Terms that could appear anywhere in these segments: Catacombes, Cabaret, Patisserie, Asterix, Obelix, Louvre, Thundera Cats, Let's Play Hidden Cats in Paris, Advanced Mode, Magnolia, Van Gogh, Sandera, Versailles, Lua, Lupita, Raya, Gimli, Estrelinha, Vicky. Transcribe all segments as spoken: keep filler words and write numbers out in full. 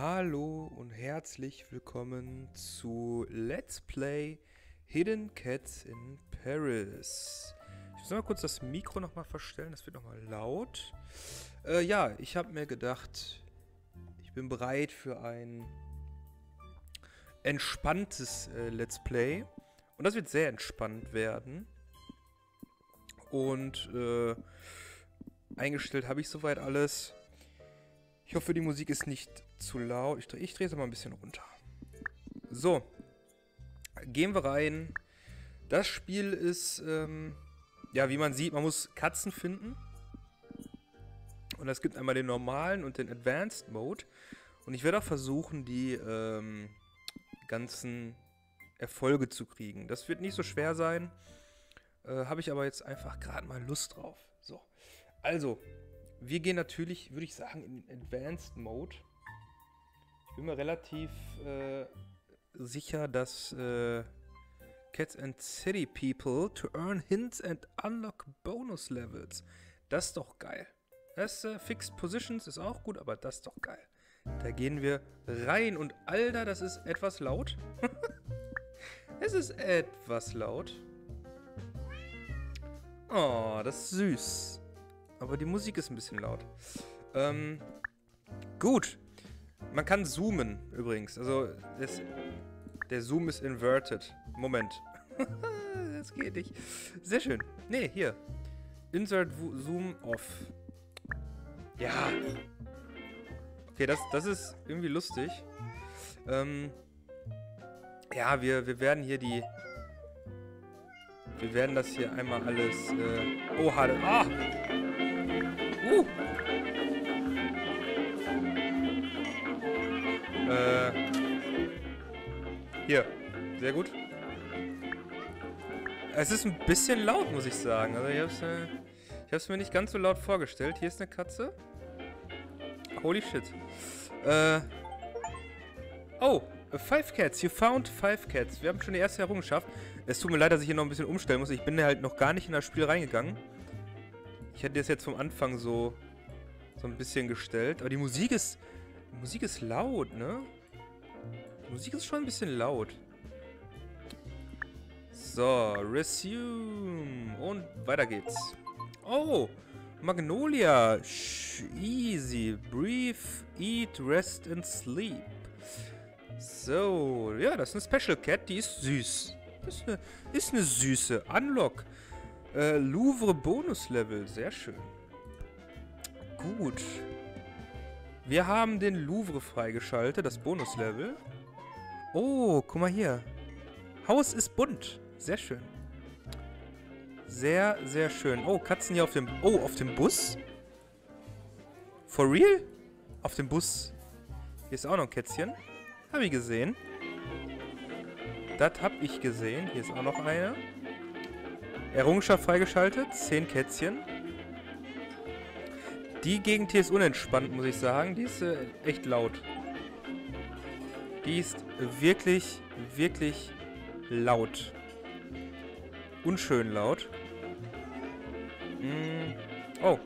Hallo und herzlich willkommen zu Let's Play Hidden Cats in Paris. Ich muss mal kurz das Mikro nochmal verstellen, das wird nochmal laut. Äh, ja, ich habe mir gedacht, ich bin bereit für ein entspanntes äh, Let's Play. Und das wird sehr entspannt werden. Und äh, eingestellt habe ich soweit alles. Ich hoffe, die Musik ist nicht zu laut. Ich drehe ich drehe es mal ein bisschen runter. So. Gehen wir rein. Das Spiel ist, ähm, ja, wie man sieht, man muss Katzen finden. Und es gibt einmal den normalen und den Advanced Mode. Und ich werde auch versuchen, die ähm, ganzen Erfolge zu kriegen. Das wird nicht so schwer sein. Äh, habe ich aber jetzt einfach gerade mal Lust drauf. So. Also. Wir gehen natürlich, würde ich sagen, in den Advanced Mode. Ich bin mir relativ äh, sicher, dass äh, Cats and City People to earn hints and unlock bonus levels. Das ist doch geil. Das äh, Fixed Positions ist auch gut, aber das ist doch geil. Da gehen wir rein und Alter, das ist etwas laut. Es ist etwas laut. Oh, das ist süß. Aber die Musik ist ein bisschen laut. Ähm, gut. Man kann zoomen übrigens. Also, das, der Zoom ist inverted. Moment. Das geht nicht. Sehr schön. Nee, hier. Insert Zoom off. Ja. Okay, das, das ist irgendwie lustig. Ähm, ja, wir, wir werden hier die... Wir werden das hier einmal alles... Äh, oh, hallo. Ah! Uh. Äh. Hier. Sehr gut. Es ist ein bisschen laut, muss ich sagen. Also ich hab's, äh, ich hab's mir nicht ganz so laut vorgestellt. Hier ist eine Katze. Holy shit. Äh. Oh. Five Cats. You found five Cats. Wir haben schon die erste Errungenschaft. Es tut mir leid, dass ich hier noch ein bisschen umstellen muss. Ich bin halt noch gar nicht in das Spiel reingegangen. Ich hätte das jetzt vom Anfang so, so ein bisschen gestellt. Aber die Musik ist... Die Musik ist laut, ne? Die Musik ist schon ein bisschen laut. So, resume. Und weiter geht's. Oh, Magnolia. Shh, easy. Breathe, eat, rest and sleep. So, ja, das ist eine Special Cat. Die ist süß. Das ist eine, ist eine süße. Unlock. Äh, Louvre Bonus-Level, sehr schön. Gut. Wir haben den Louvre freigeschaltet, das Bonus-Level. Oh, guck mal hier. Haus ist bunt, sehr schön. Sehr, sehr schön. Oh, Katzen hier auf dem... Oh, auf dem Bus? For real? Auf dem Bus. Hier ist auch noch ein Kätzchen. Hab ich gesehen. Das hab ich gesehen. Hier ist auch noch eine. Errungenschaft freigeschaltet, zehn Kätzchen. Die Gegend hier ist unentspannt, muss ich sagen. Die ist äh, echt laut. Die ist wirklich, wirklich laut. Unschön laut. Mm. Oh.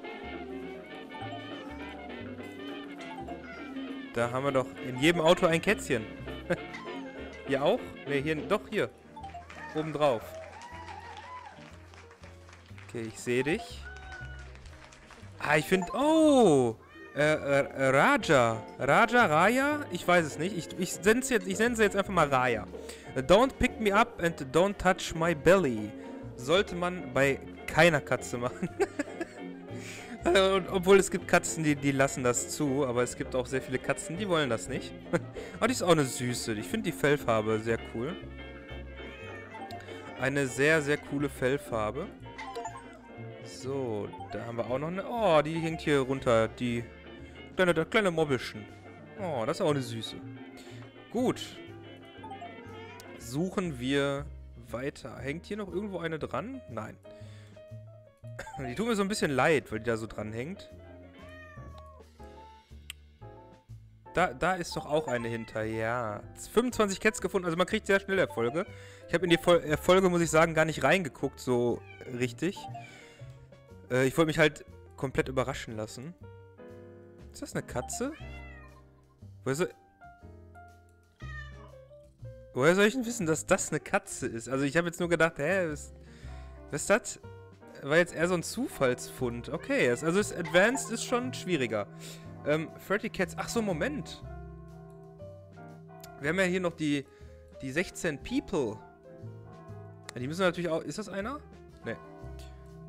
Da haben wir doch in jedem Auto ein Kätzchen. Hier auch? Ne, hier, doch hier. Oben drauf. Okay, ich sehe dich. Ah, ich finde... Oh! Äh, äh, Raja. Raja, Raya? Ich weiß es nicht. Ich, ich nenne sie jetzt, jetzt einfach mal Raya. Don't pick me up and don't touch my belly. Sollte man bei keiner Katze machen. Obwohl es gibt Katzen, die, die lassen das zu. Aber es gibt auch sehr viele Katzen, die wollen das nicht. Aber die ist auch eine süße. Ich finde die Fellfarbe sehr cool. Eine sehr, sehr coole Fellfarbe. So, da haben wir auch noch eine... Oh, die hängt hier runter, die... Kleine, das kleine Mobbelchen. Oh, das ist auch eine süße. Gut. Suchen wir weiter. Hängt hier noch irgendwo eine dran? Nein. Die tut mir so ein bisschen leid, weil die da so dran hängt. Da, da ist doch auch eine hinter, ja. fünfundzwanzig Cats gefunden, also man kriegt sehr schnell Erfolge. Ich habe in die Erfolge, muss ich sagen, gar nicht reingeguckt, so richtig. Ich wollte mich halt komplett überraschen lassen. Ist das eine Katze? Woher soll ich denn wissen, dass das eine Katze ist? Also ich habe jetzt nur gedacht, hä, was, was ist das? War jetzt eher so ein Zufallsfund. Okay, also das Advanced ist schon schwieriger. Ähm, dreißig Cats. Ach so, Moment. Wir haben ja hier noch die, die sechzehn People. Die müssen natürlich auch... Ist das einer? Ne.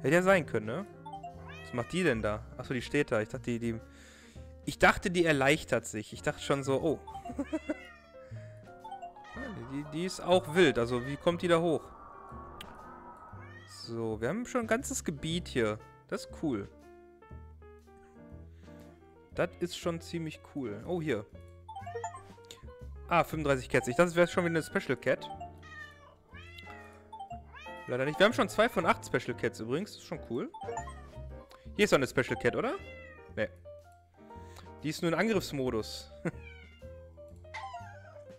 Hätte ja sein können, ne? Was macht die denn da? Ach so, die steht da. Ich dachte, die... die ich dachte, die erleichtert sich. Ich dachte schon so, oh. die, die ist auch wild. Also, wie kommt die da hoch? So, wir haben schon ein ganzes Gebiet hier. Das ist cool. Das ist schon ziemlich cool. Oh, hier. Ah, fünfunddreißig Cats. Ich dachte, das wäre schon wieder eine Special Cat. Leider nicht. Wir haben schon zwei von acht Special Cats übrigens. Das ist schon cool. Hier ist doch eine Special Cat, oder? Ne. Die ist nur in Angriffsmodus.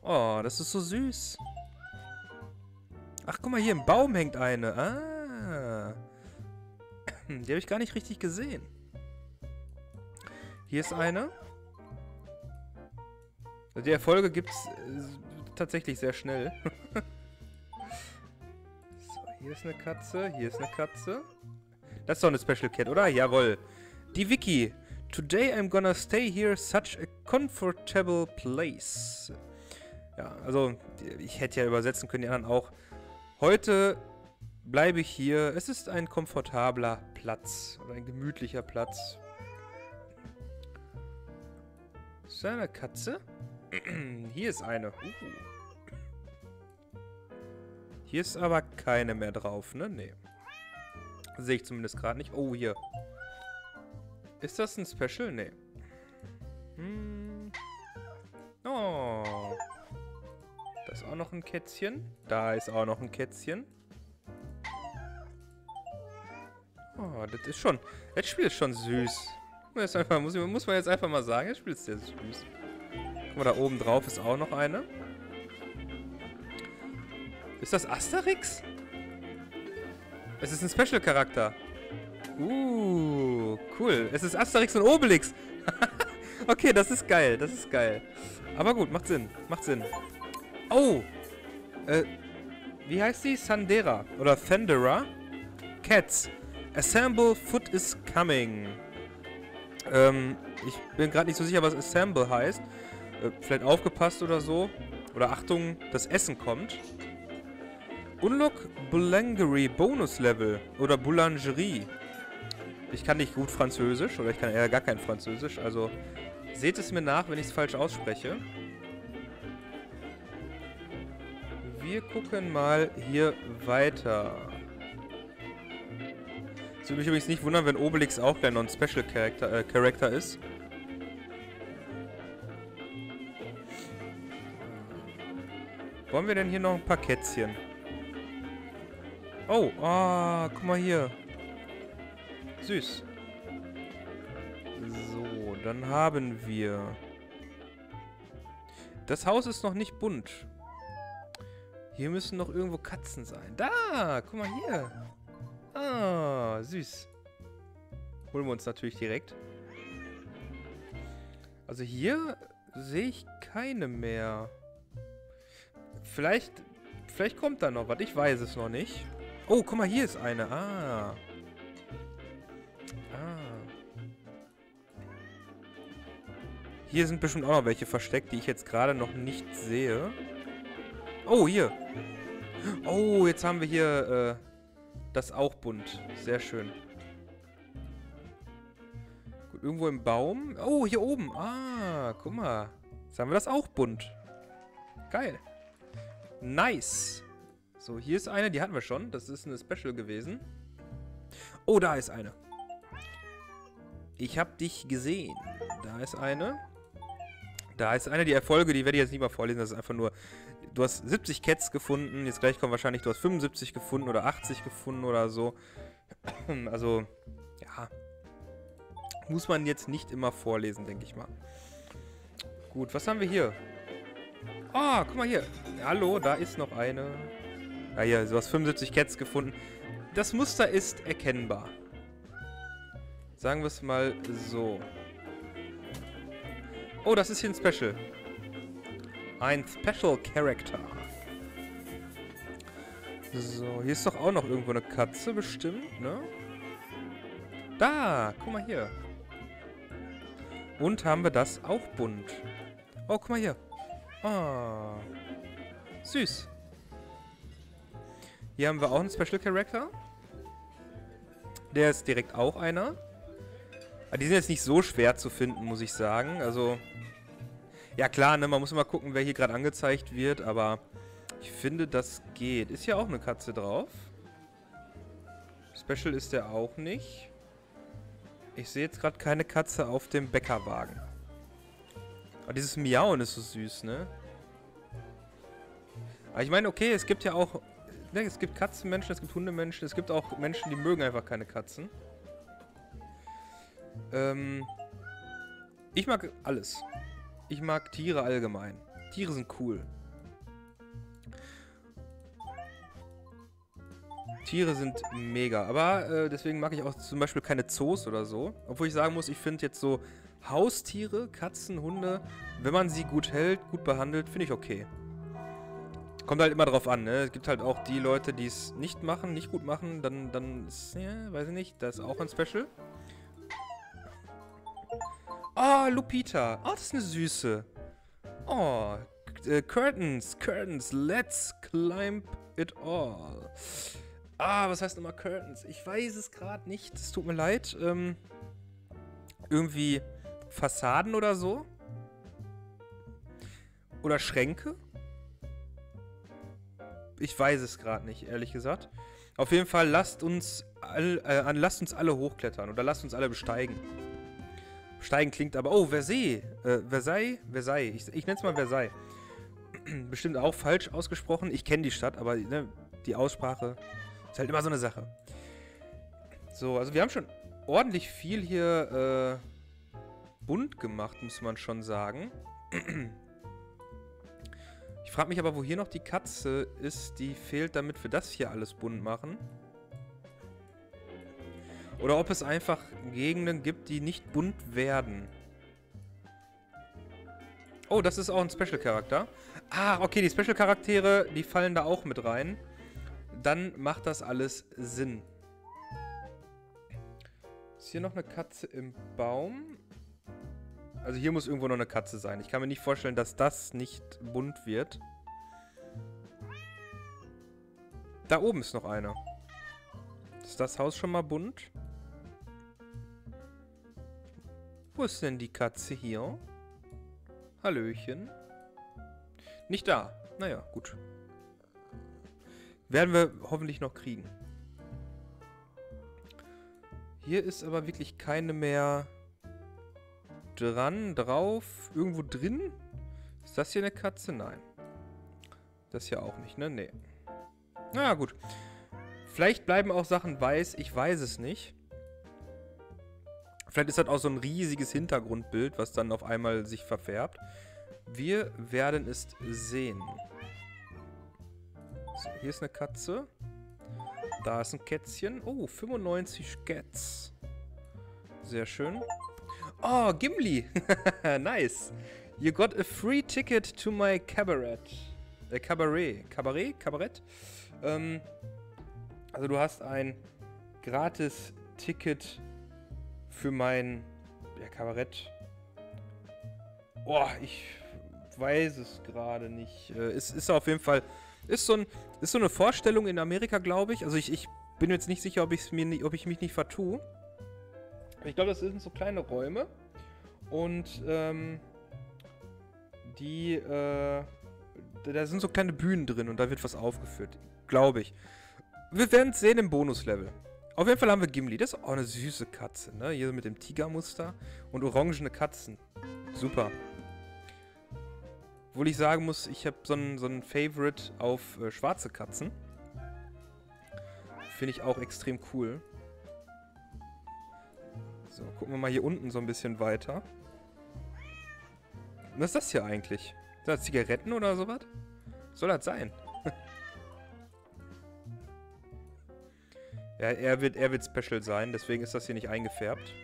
Oh, das ist so süß. Ach, guck mal, hier im Baum hängt eine. Ah. Die habe ich gar nicht richtig gesehen. Hier ist eine. Die Erfolge gibt es tatsächlich sehr schnell. So, hier ist eine Katze. Hier ist eine Katze. Das ist doch eine Special Cat, oder? Jawohl. Die Vicky. Today I'm gonna stay here, such a comfortable place. Ja, also, ich hätte ja übersetzen können, die anderen auch. Heute bleibe ich hier. Es ist ein komfortabler Platz. Oder ein gemütlicher Platz. Ist da eine Katze? Hier ist eine. Uh. Hier ist aber keine mehr drauf, ne? Nee. Sehe ich zumindest gerade nicht. Oh, hier. Ist das ein Special? Nee. Hm. Oh. Da ist auch noch ein Kätzchen. Da ist auch noch ein Kätzchen. Oh, das ist schon... Das Spiel ist schon süß. Das ist einfach, muss, muss man jetzt einfach mal sagen, das Spiel ist sehr süß. Guck mal, da oben drauf ist auch noch eine. Ist das Asterix? Es ist ein Special-Charakter. Uh, cool. Es ist Asterix und Obelix. Okay, das ist geil, das ist geil. Aber gut, macht Sinn, macht Sinn. Oh! Äh, wie heißt die? Sandera. Oder Thundera Cats. Assemble Foot is coming. Ähm, ich bin gerade nicht so sicher, was Assemble heißt. Äh, vielleicht aufgepasst oder so. Oder Achtung, das Essen kommt. Unlock Boulangerie Bonus Level. Oder Boulangerie. Ich kann nicht gut Französisch. Oder ich kann eher gar kein Französisch. Also, seht es mir nach, wenn ich es falsch ausspreche. Wir gucken mal hier weiter. Es würde mich übrigens nicht wundern, wenn Obelix auch gleich noch ein Special Character, äh, Character ist. Wollen wir denn hier noch ein paar Kätzchen? Oh, ah, guck mal hier. Süß. So, dann haben wir... Das Haus ist noch nicht bunt. Hier müssen noch irgendwo Katzen sein. Da, guck mal hier. Ah, süß. Holen wir uns natürlich direkt. Also hier sehe ich keine mehr. Vielleicht, vielleicht kommt da noch was. Ich weiß es noch nicht. Oh, guck mal, hier ist eine. Ah. Ah. Hier sind bestimmt auch noch welche versteckt, die ich jetzt gerade noch nicht sehe. Oh, hier. Oh, jetzt haben wir hier... Äh, das auch bunt. Sehr schön. Gut, irgendwo im Baum. Oh, hier oben. Ah, guck mal. Jetzt haben wir das auch bunt. Geil. Nice. So, hier ist eine. Die hatten wir schon. Das ist eine Special gewesen. Oh, da ist eine. Ich hab dich gesehen. Da ist eine. Da ist eine. Die Erfolge, die werde ich jetzt nicht mal vorlesen. Das ist einfach nur... Du hast siebzig Cats gefunden, jetzt gleich kommt wahrscheinlich, du hast fünfundsiebzig gefunden oder achtzig gefunden oder so. Also, ja. Muss man jetzt nicht immer vorlesen, denke ich mal. Gut, was haben wir hier? Oh, guck mal hier. Hallo, da ist noch eine. Ah ja, du hast fünfundsiebzig Cats gefunden. Das Muster ist erkennbar. Sagen wir es mal so. Oh, das ist hier ein Special. Ein Special Character. So, hier ist doch auch noch irgendwo eine Katze bestimmt, ne? Da, guck mal hier. Und haben wir das auch bunt. Oh, guck mal hier. Oh. Süß. Hier haben wir auch einen Special Character. Der ist direkt auch einer. Aber die sind jetzt nicht so schwer zu finden, muss ich sagen. Also, ja klar, ne, man muss immer gucken, wer hier gerade angezeigt wird, aber ich finde, das geht. Ist hier auch eine Katze drauf? Special ist der auch nicht. Ich sehe jetzt gerade keine Katze auf dem Bäckerwagen. Aber dieses Miauen ist so süß, ne? Aber ich meine, okay, es gibt ja auch... Ne, es gibt Katzenmenschen, es gibt Hundemenschen, es gibt auch Menschen, die mögen einfach keine Katzen. Ähm... Ich mag alles. Ich mag Tiere allgemein. Tiere sind cool. Tiere sind mega, aber äh, deswegen mag ich auch zum Beispiel keine Zoos oder so. Obwohl ich sagen muss, ich finde jetzt so Haustiere, Katzen, Hunde, wenn man sie gut hält, gut behandelt, finde ich okay. Kommt halt immer drauf an, ne? Es gibt halt auch die Leute, die es nicht machen, nicht gut machen, dann, dann ist, ja, weiß ich nicht, da ist auch ein Special. Oh, Lupita. Oh, das ist eine Süße. Oh, äh, Curtains, Curtains, let's climb it all. Ah, was heißt nochmal Curtains? Ich weiß es gerade nicht. Es tut mir leid. Ähm, irgendwie Fassaden oder so? Oder Schränke? Ich weiß es gerade nicht, ehrlich gesagt. Auf jeden Fall, lasst uns, all, äh, lasst uns alle hochklettern oder lasst uns alle besteigen. Besteigen klingt aber... Oh, Versailles. Äh, Versailles? Versailles. Ich, ich nenne es mal Versailles. Bestimmt auch falsch ausgesprochen. Ich kenne die Stadt, aber ne, die Aussprache... Ist halt immer so eine Sache. So, also wir haben schon ordentlich viel hier äh, bunt gemacht, muss man schon sagen. Ich frage mich aber, wo hier noch die Katze ist, die fehlt, damit wir das hier alles bunt machen. Oder ob es einfach Gegenden gibt, die nicht bunt werden. Oh, das ist auch ein Special-Charakter. Ah, okay, die Special-Charaktere, die fallen da auch mit rein. Dann macht das alles Sinn. Ist hier noch eine Katze im Baum? Also hier muss irgendwo noch eine Katze sein. Ich kann mir nicht vorstellen, dass das nicht bunt wird. Da oben ist noch eine. Ist das Haus schon mal bunt? Wo ist denn die Katze hier? Hallöchen. Nicht da. Naja, gut. Werden wir hoffentlich noch kriegen. Hier ist aber wirklich keine mehr dran, drauf, irgendwo drin. Ist das hier eine Katze? Nein. Das hier auch nicht, ne? Nee. Na ja, gut. Vielleicht bleiben auch Sachen weiß, ich weiß es nicht. Vielleicht ist das auch so ein riesiges Hintergrundbild, was dann auf einmal sich verfärbt. Wir werden es sehen. Hier ist eine Katze. Da ist ein Kätzchen. Oh, fünfundneunzig Cats. Sehr schön. Oh, Gimli. Nice. You got a free ticket to my Cabaret. Äh, Cabaret. Cabaret? Cabaret? Ähm, also du hast ein gratis Ticket für mein ja, Kabarett. Oh, ich weiß es gerade nicht. Äh, es ist auf jeden Fall... Ist so, ein, ist so eine Vorstellung in Amerika, glaube ich. Also ich, ich bin jetzt nicht sicher, ob, ich's mir nicht, ob ich mich nicht vertue. Ich glaube, das sind so kleine Räume. Und ähm, die, äh, da sind so kleine Bühnen drin und da wird was aufgeführt, glaube ich. Wir werden es sehen im Bonuslevel. Auf jeden Fall haben wir Gimli. Das ist auch eine süße Katze, ne? Hier mit dem Tigermuster und orangene Katzen. Super. Obwohl ich sagen muss, ich habe so einen so einen Favorite auf äh, schwarze Katzen. Finde ich auch extrem cool. So, gucken wir mal hier unten so ein bisschen weiter. Was ist das hier eigentlich? Sind das Zigaretten oder sowas? Soll das sein? Ja, er wird, er wird special sein, deswegen ist das hier nicht eingefärbt.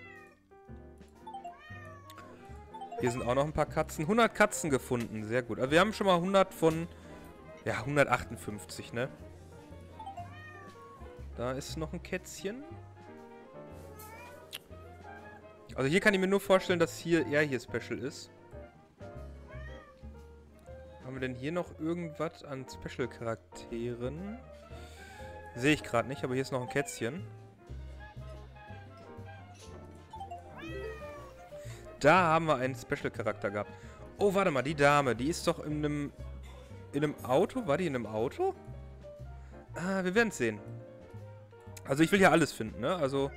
Hier sind auch noch ein paar Katzen. hundert Katzen gefunden, sehr gut. Also wir haben schon mal hundert von... Ja, hundertachtundfünfzig, ne? Da ist noch ein Kätzchen. Also hier kann ich mir nur vorstellen, dass hier er hier Special ist. Haben wir denn hier noch irgendwas an Special-Charakteren? Sehe ich gerade nicht, aber hier ist noch ein Kätzchen. Da haben wir einen Special-Charakter gehabt. Oh, warte mal, die Dame, die ist doch in einem... In einem Auto? War die in einem Auto? Ah, wir werden es sehen. Also ich will ja alles finden, ne? Also...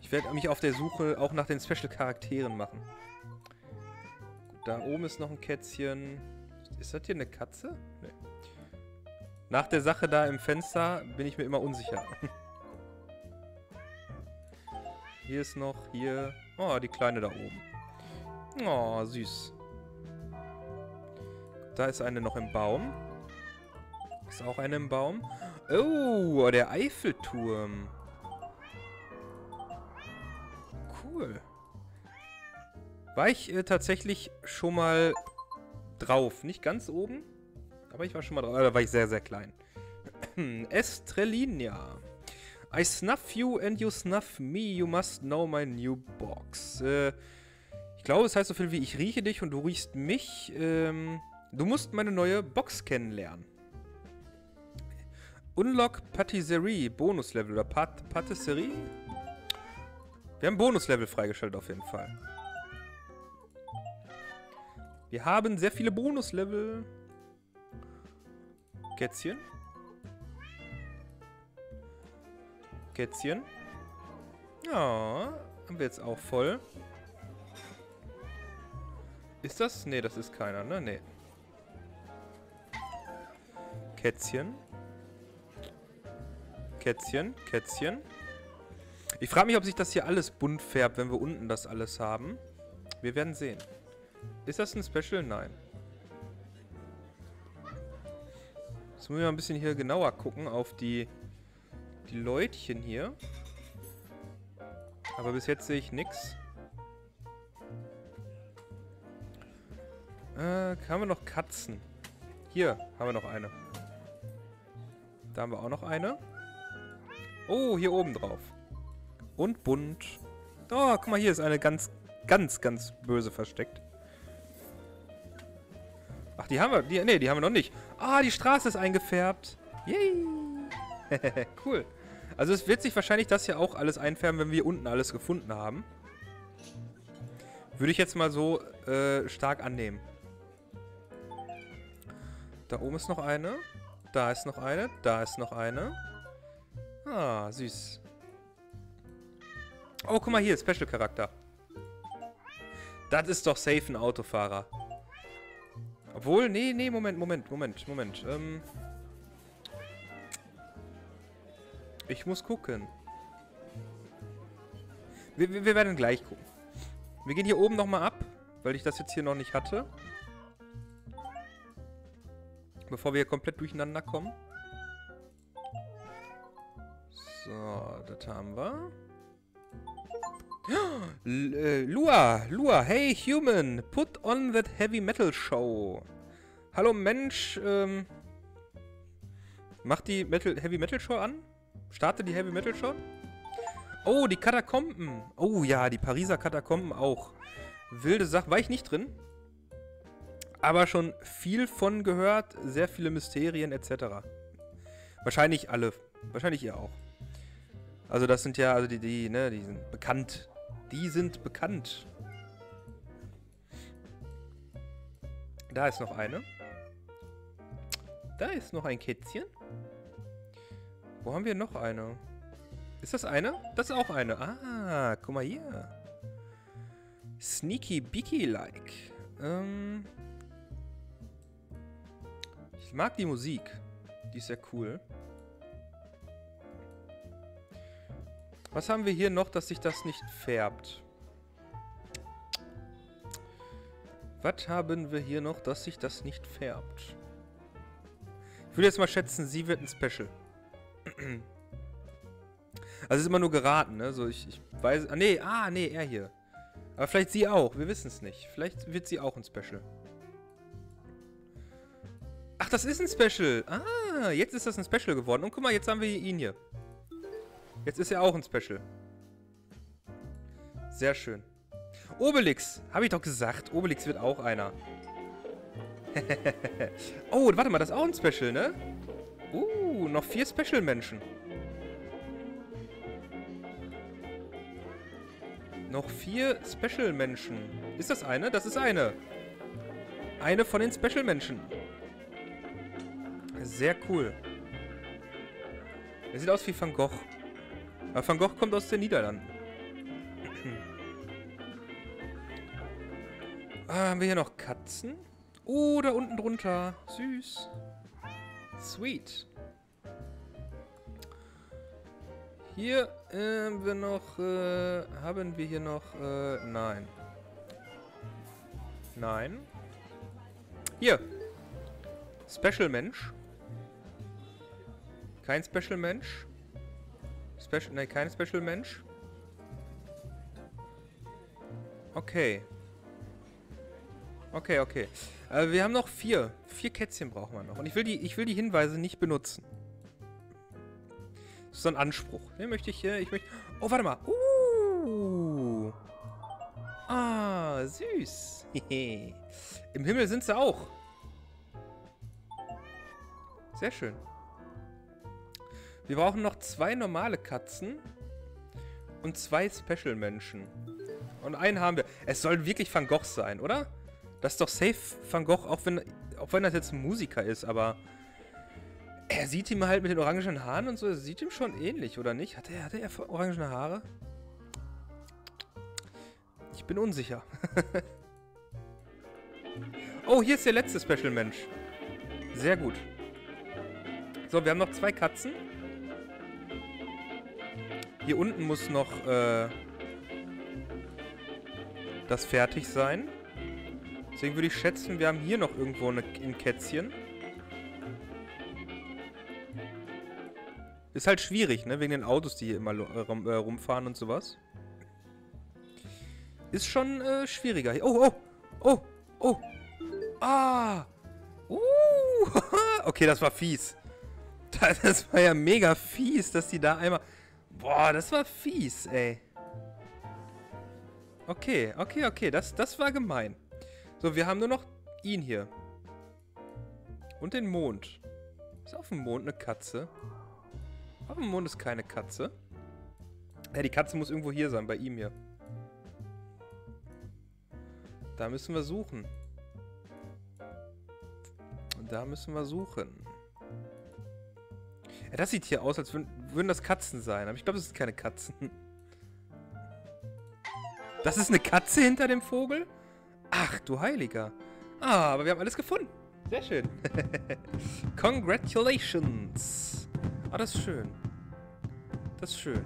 Ich werde mich auf der Suche auch nach den Special-Charakteren machen. Gut, da oben ist noch ein Kätzchen. Ist das hier eine Katze? Nee. Nach der Sache da im Fenster bin ich mir immer unsicher. Hier ist noch, hier... Oh, die Kleine da oben. Oh, süß. Da ist eine noch im Baum. Ist auch eine im Baum. Oh, der Eiffelturm. Cool. War ich äh, tatsächlich schon mal drauf. Nicht ganz oben, aber ich war schon mal drauf. Da war ich sehr, sehr klein. Estrelinha. I snuff you and you snuff me. You must know my new box. Äh, ich glaube, es heißt so viel wie ich rieche dich und du riechst mich. Ähm, du musst meine neue Box kennenlernen. Unlock Patisserie. Bonuslevel oder Pat Patisserie? Wir haben Bonuslevel freigeschaltet auf jeden Fall. Wir haben sehr viele Bonuslevel. Kätzchen. Kätzchen. Ja, haben wir jetzt auch voll. Ist das? Ne, das ist keiner, ne? Ne. Kätzchen. Kätzchen, Kätzchen. Ich frage mich, ob sich das hier alles bunt färbt, wenn wir unten das alles haben. Wir werden sehen. Ist das ein Special? Nein. Jetzt müssen wir mal ein bisschen hier genauer gucken auf die, die Leutchen hier. Aber bis jetzt sehe ich nichts. Äh, haben wir noch Katzen? Hier haben wir noch eine. Da haben wir auch noch eine. Oh, hier oben drauf. Und bunt. Oh, guck mal, hier ist eine ganz, ganz, ganz böse versteckt. Ach, die haben wir. Die, nee, die haben wir noch nicht. Ah, die Straße ist eingefärbt. Yay. Cool. Also es wird sich wahrscheinlich das hier auch alles einfärben, wenn wir unten alles gefunden haben. Würde ich jetzt mal so äh, stark annehmen. Da oben ist noch eine. Da ist noch eine. Da ist noch eine. Ah, süß. Oh, guck mal hier, Special-Charakter. Das ist doch safe ein Autofahrer. Obwohl, nee, nee, Moment, Moment, Moment, Moment. Ähm, ich muss gucken. Wir, wir, wir werden gleich gucken. Wir gehen hier oben nochmal ab, weil ich das jetzt hier noch nicht hatte. Bevor wir hier komplett durcheinander kommen. So, das haben wir. L äh, Lua, Lua, hey Human, put on that heavy metal show. Hallo Mensch, ähm, mach die Metal Heavy Metal Show an. Starte die Heavy Metal Show. Oh, die Katakomben. Oh ja, die Pariser Katakomben auch. Wilde Sache, war ich nicht drin. Aber schon viel von gehört, sehr viele Mysterien et cetera. Wahrscheinlich alle, wahrscheinlich ihr auch. Also das sind ja, also die, die, ne, die sind bekannt. Die sind bekannt. Da ist noch eine. Da ist noch ein Kätzchen. Wo haben wir noch eine? Ist das eine? Das ist auch eine. Ah, guck mal hier. Sneaky Beaky-like. Ähm ich mag die Musik. Die ist sehr cool. Was haben wir hier noch, dass sich das nicht färbt? Was haben wir hier noch, dass sich das nicht färbt? Ich würde jetzt mal schätzen, sie wird ein Special. Also ist immer nur geraten, ne? So, ich, ich weiß... Ah, nee, ah, nee, er hier. Aber vielleicht sie auch, wir wissen es nicht. Vielleicht wird sie auch ein Special. Ach, das ist ein Special. Ah! Ah, jetzt ist das ein Special geworden. Und guck mal, jetzt haben wir ihn hier. Jetzt ist er auch ein Special. Sehr schön. Obelix. Habe ich doch gesagt. Obelix wird auch einer. Oh, warte mal. Das ist auch ein Special, ne? Uh, noch vier Special-Menschen. Noch vier Special-Menschen. Ist das eine? Das ist eine. Eine von den Special-Menschen. Sehr cool. Er sieht aus wie Van Gogh. Aber Van Gogh kommt aus den Niederlanden. Ah, haben wir hier noch Katzen? Oh, da unten drunter. Süß. Sweet. Hier äh, haben wir noch... Äh, haben wir hier noch... Äh, nein. Nein. Hier. Special Mensch. Kein Special Mensch. Special, nein, kein Special Mensch. Okay. Okay, okay. Äh, wir haben noch vier. Vier Kätzchen brauchen wir noch. Und ich will die, ich will die Hinweise nicht benutzen. Das ist so ein Anspruch. Den möchte ich hier... Ich möchte... Oh, warte mal. Uh. Ah, süß. Im Himmel sind sie auch. Sehr schön. Wir brauchen noch zwei normale Katzen und zwei Special-Menschen. Und einen haben wir. Es soll wirklich Van Gogh sein, oder? Das ist doch safe Van Gogh, auch wenn, auch wenn das jetzt ein Musiker ist, aber... Er sieht ihm halt mit den orangenen Haaren und so, er sieht ihm schon ähnlich, oder nicht? Hat er, hat er orangene Haare? Ich bin unsicher. Oh, hier ist der letzte Special Mensch. Sehr gut. So, wir haben noch zwei Katzen. Hier unten muss noch äh, das fertig sein. Deswegen würde ich schätzen, wir haben hier noch irgendwo eine, ein Kätzchen. Ist halt schwierig, ne? Wegen den Autos, die hier immer rum, äh, rumfahren und sowas. Ist schon äh, schwieriger. Oh, oh, oh, oh. Ah. Uh. Okay, das war fies. Das, das war ja mega fies, dass die da einmal... Boah, das war fies, ey. Okay, okay, okay. Das, das war gemein. So, wir haben nur noch ihn hier. Und den Mond. Ist auf dem Mond eine Katze? Auf dem Mond ist keine Katze. Ja, die Katze muss irgendwo hier sein, bei ihm hier. Da müssen wir suchen. Und da müssen wir suchen. Ja, das sieht hier aus, als würden, würden das Katzen sein. Aber ich glaube, das sind keine Katzen. Das ist eine Katze hinter dem Vogel? Ach, du Heiliger. Ah, aber wir haben alles gefunden. Sehr schön. Congratulations. Ah, das ist schön. Das ist schön.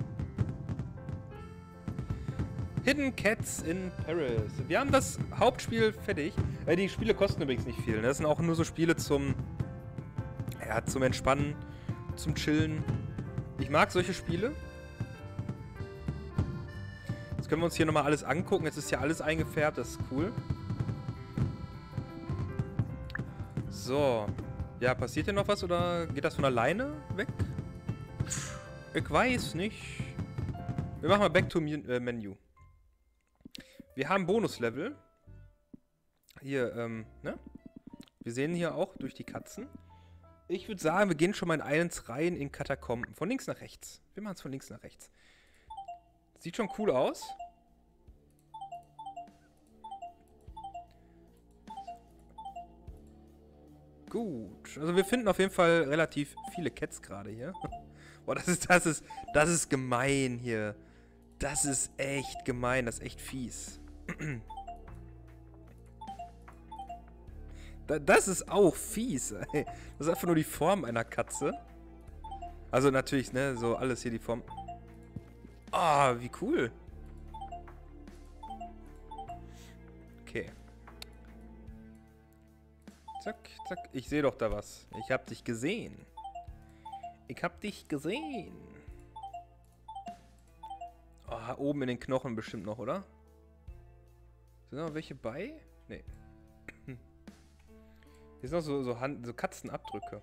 Hidden Cats in Paris. Wir haben das Hauptspiel fertig. Äh, die Spiele kosten übrigens nicht viel. Ne? Das sind auch nur so Spiele zum... Ja, zum Entspannen, zum Chillen. Ich mag solche Spiele. Jetzt können wir uns hier nochmal alles angucken. Jetzt ist ja alles eingefärbt. Das ist cool. So. Ja, passiert hier noch was oder geht das von alleine weg? Ich weiß nicht. Wir machen mal Back to Menu. Wir haben Bonuslevel. Hier, ähm, ne? Wir sehen hier auch durch die Katzen. Ich würde sagen, wir gehen schon mal in eins rein in Katakomben. Von links nach rechts. Wir machen es von links nach rechts. Sieht schon cool aus. Gut. Also wir finden auf jeden Fall relativ viele Cats gerade hier. Boah, das ist, das ist, das ist gemein hier. Das ist echt gemein. Das ist echt fies. Das ist auch fies, ey. Das ist einfach nur die Form einer Katze. Also natürlich, ne, so alles hier die Form. Ah, oh, wie cool. Okay. Zack, zack. Ich sehe doch da was. Ich hab dich gesehen. Ich hab dich gesehen. Oh, oben in den Knochen bestimmt noch, oder? Sind noch welche bei? Nee. Hier sind noch so, so, Hand, so Katzenabdrücke.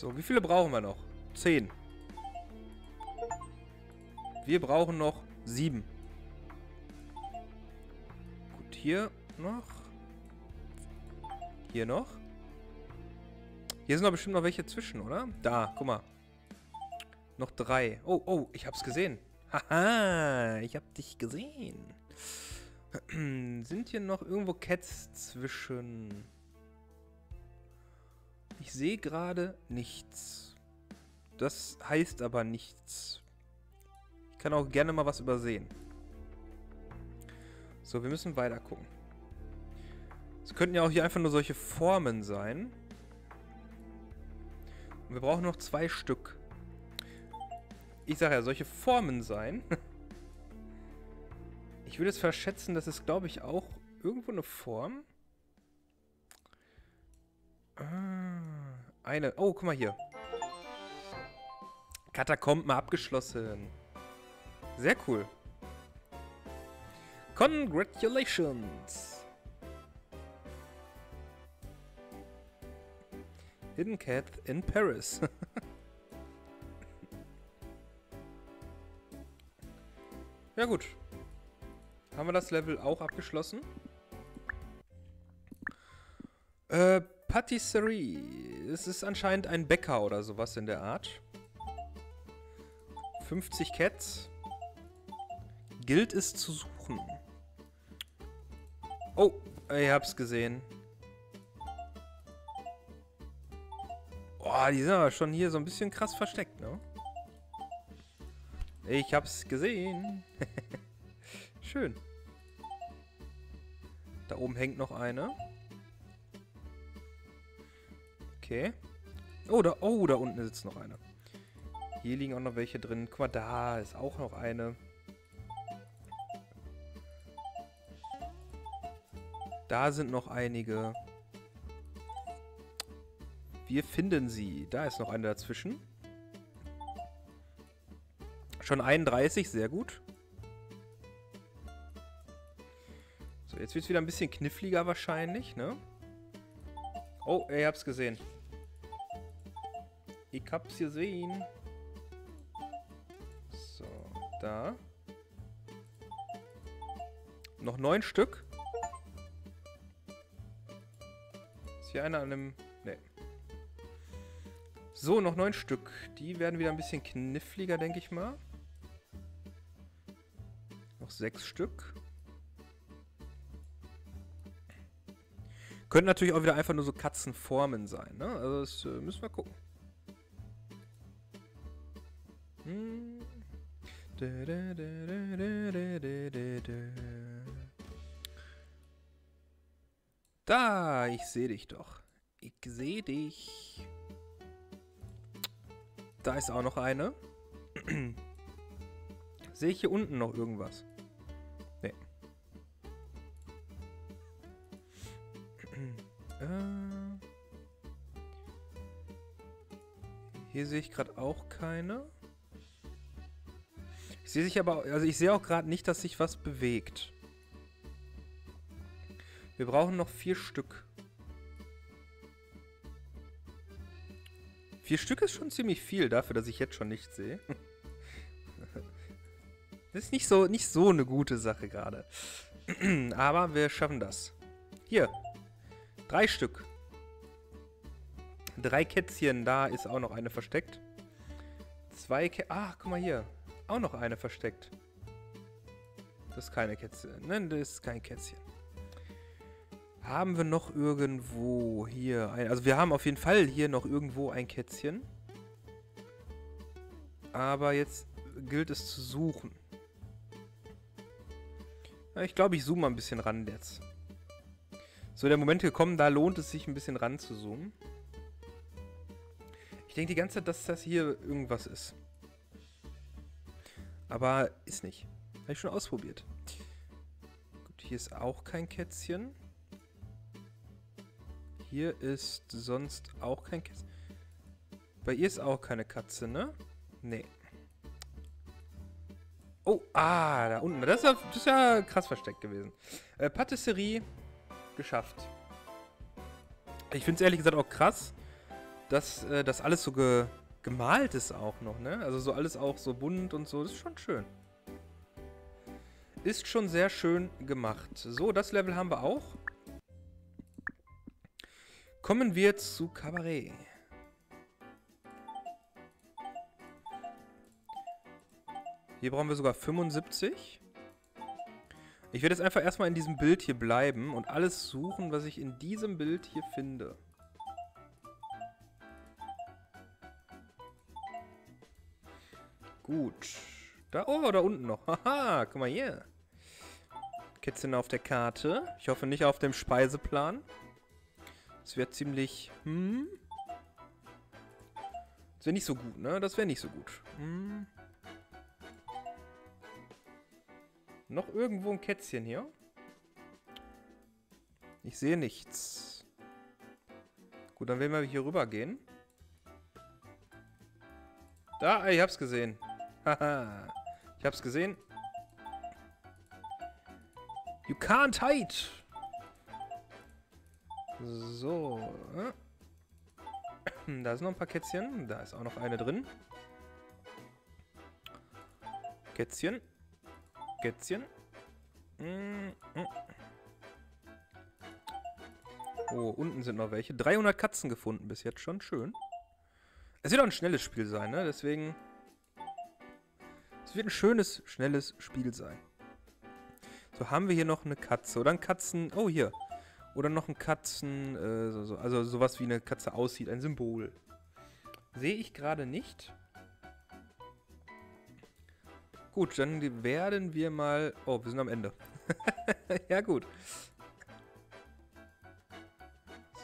So, wie viele brauchen wir noch? Zehn. Wir brauchen noch sieben. Gut, hier noch. Hier noch. Hier sind doch bestimmt noch welche zwischen, oder? Da, guck mal. Noch drei. Oh, oh, ich hab's gesehen. Haha, ich hab dich gesehen. Sind hier noch irgendwo Cats zwischen? Ich sehe gerade nichts. Das heißt aber nichts. Ich kann auch gerne mal was übersehen. So, wir müssen weiter gucken. Es könnten ja auch hier einfach nur solche Formen sein. Und wir brauchen noch zwei Stück. Ich sage ja, solche Formen sein. Ich würde es verschätzen, das ist, glaube ich, auch irgendwo eine Form. Ah, eine. Oh, guck mal hier. Katakomben abgeschlossen. Sehr cool. Congratulations. Hidden Cats in Paris. Ja gut. Haben wir das Level auch abgeschlossen? Äh, Patisserie. Es ist anscheinend ein Bäcker oder sowas in der Art. fünfzig Cats. Gilt es zu suchen. Oh, ich hab's gesehen. Boah, die sind aber schon hier so ein bisschen krass versteckt, ne? Ich hab's gesehen. Schön. Da oben hängt noch eine. Okay. Oh da, oh, da unten sitzt noch eine. Hier liegen auch noch welche drin. Guck mal, da ist auch noch eine. Da sind noch einige. Wir finden sie. Da ist noch eine dazwischen. Schon einunddreißig, sehr gut. So, jetzt wird es wieder ein bisschen kniffliger wahrscheinlich, ne? Oh, ich hab's gesehen. Ich hab's gesehen. So, da. Noch neun Stück. Ist hier einer an einem... Ne. So, noch neun Stück. Die werden wieder ein bisschen kniffliger, denke ich mal. Noch sechs Stück. Könnten natürlich auch wieder einfach nur so Katzenformen sein, ne? Also das äh, müssen wir gucken. Hm. Da, da, da, da, da, da, da, da. Da, ich sehe dich doch. Ich sehe dich. Da ist auch noch eine. Sehe ich hier unten noch irgendwas? Nee. Hier sehe ich gerade auch keine. Ich sehe sich aber, also ich sehe auch gerade nicht, dass sich was bewegt. Wir brauchen noch vier Stück. Vier Stück ist schon ziemlich viel dafür, dass ich jetzt schon nichts sehe. Das ist nicht so, nicht so eine gute Sache gerade. Aber wir schaffen das. Hier. Drei Stück. Drei Kätzchen. Da ist auch noch eine versteckt. Zwei Kätzchen. Ah, guck mal hier. Auch noch eine versteckt. Das ist keine Kätzchen. Nein, das ist kein Kätzchen. Haben wir noch irgendwo hier ein... Also wir haben auf jeden Fall hier noch irgendwo ein Kätzchen. Aber jetzt gilt es zu suchen. Ja, ich glaube, ich zoome mal ein bisschen ran jetzt. So, der Moment gekommen, da lohnt es sich ein bisschen ran zu zoomen. Ich denke die ganze Zeit, dass das hier irgendwas ist. Aber ist nicht. Habe ich schon ausprobiert. Gut, hier ist auch kein Kätzchen. Hier ist sonst auch kein Kätzchen. Bei ihr ist auch keine Katze, ne? Nee. Oh, ah, da unten. Das ist ja, das ist ja krass versteckt gewesen. Äh, Patisserie geschafft. Ich finde es ehrlich gesagt auch krass, dass äh, das alles so ge gemalt ist auch noch, ne? Also so alles auch so bunt und so. Das ist schon schön. Ist schon sehr schön gemacht. So, das Level haben wir auch. Kommen wir zu Cabaret. Hier brauchen wir sogar fünfundsiebzig. Ich werde jetzt einfach erstmal in diesem Bild hier bleiben und alles suchen, was ich in diesem Bild hier finde. Gut. Da, oh, da unten noch. Haha, guck mal hier. Kätzchen auf der Karte. Ich hoffe nicht auf dem Speiseplan. Das wäre ziemlich... Hm? Das wäre nicht so gut, ne? Das wäre nicht so gut. Hm. Noch irgendwo ein Kätzchen hier. Ich sehe nichts. Gut, dann werden wir hier rüber gehen. Da, ich hab's gesehen. Haha. Ich hab's gesehen. You can't hide. So. Da sind noch ein paar Kätzchen. Da ist auch noch eine drin. Kätzchen. Kätzchen. Oh, unten sind noch welche. dreihundert Katzen gefunden bis jetzt schon. Schön. Es wird auch ein schnelles Spiel sein, ne? Deswegen... Es wird ein schönes, schnelles Spiel sein. So, haben wir hier noch eine Katze. Oder ein Katzen... Oh, hier. Oder noch ein Katzen... Äh, so, so, also sowas wie eine Katze aussieht. Ein Symbol. Sehe ich gerade nicht. Gut, dann werden wir mal... Oh, wir sind am Ende. Ja, gut.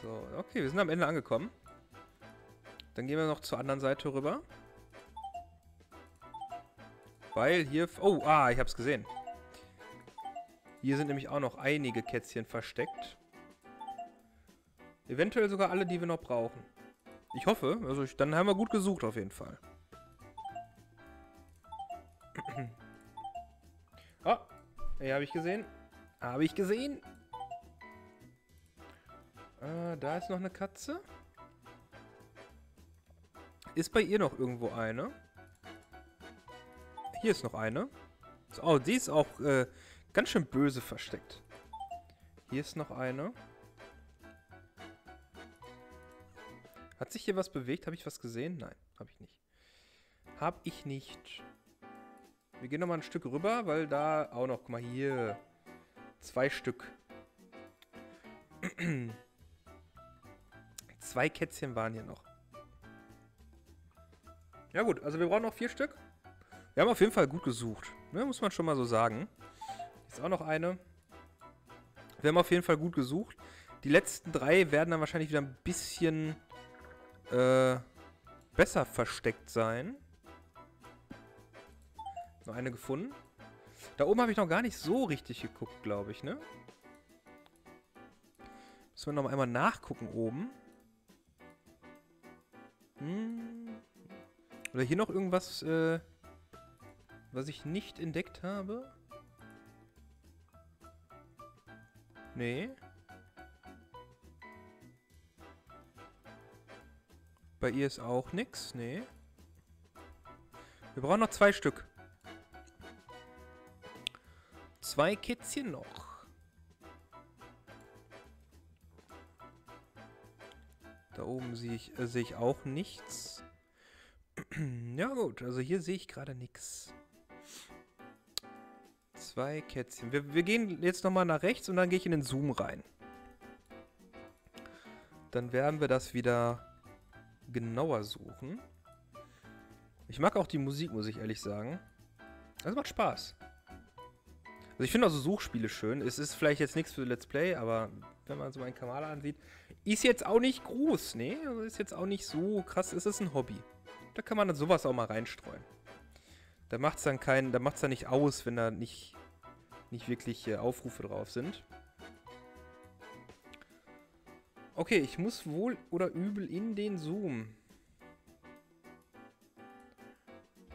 So, okay, wir sind am Ende angekommen. Dann gehen wir noch zur anderen Seite rüber. Weil hier... Oh, ah, ich hab's gesehen. Hier sind nämlich auch noch einige Kätzchen versteckt. Eventuell sogar alle, die wir noch brauchen. Ich hoffe. Also ich, dann haben wir gut gesucht auf jeden Fall. Oh, hier habe ich gesehen. Habe ich gesehen. Äh, da ist noch eine Katze. Ist bei ihr noch irgendwo eine? Hier ist noch eine. Oh, die ist auch äh, ganz schön böse versteckt. Hier ist noch eine. Hat sich hier was bewegt? Habe ich was gesehen? Nein, habe ich nicht. Habe ich nicht. Wir gehen nochmal ein Stück rüber, weil da auch noch, guck mal hier, zwei Stück. Zwei Kätzchen waren hier noch. Ja gut, also wir brauchen noch vier Stück. Wir haben auf jeden Fall gut gesucht, ne? Muss man schon mal so sagen. Ist auch noch eine. Wir haben auf jeden Fall gut gesucht. Die letzten drei werden dann wahrscheinlich wieder ein bisschen äh, besser versteckt sein. Noch eine gefunden. Da oben habe ich noch gar nicht so richtig geguckt, glaube ich, ne? Müssen wir noch mal einmal nachgucken oben. Hm. Oder hier noch irgendwas, äh, was ich nicht entdeckt habe? Nee. Bei ihr ist auch nichts, nee. Wir brauchen noch zwei Stück. Zwei Kätzchen noch. Da oben sehe ich, äh, sehe ich auch nichts. Ja gut, also hier sehe ich gerade nichts. Zwei Kätzchen. Wir, wir gehen jetzt nochmal nach rechts und dann gehe ich in den Zoom rein. Dann werden wir das wieder genauer suchen. Ich mag auch die Musik, muss ich ehrlich sagen. Das macht Spaß. Also ich finde auch so Suchspiele schön. Es ist vielleicht jetzt nichts für Let's Play, aber wenn man so meinen Kanal ansieht, ist jetzt auch nicht groß, ne? Also ist jetzt auch nicht so krass. Es ist ein Hobby. Da kann man dann sowas auch mal reinstreuen. Da macht's dann keinen, da macht's dann nicht aus, wenn da nicht, nicht wirklich äh, Aufrufe drauf sind. Okay, ich muss wohl oder übel in den Zoom.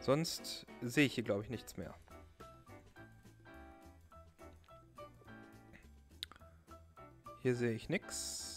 Sonst sehe ich hier, glaube ich, nichts mehr. Hier sehe ich nichts.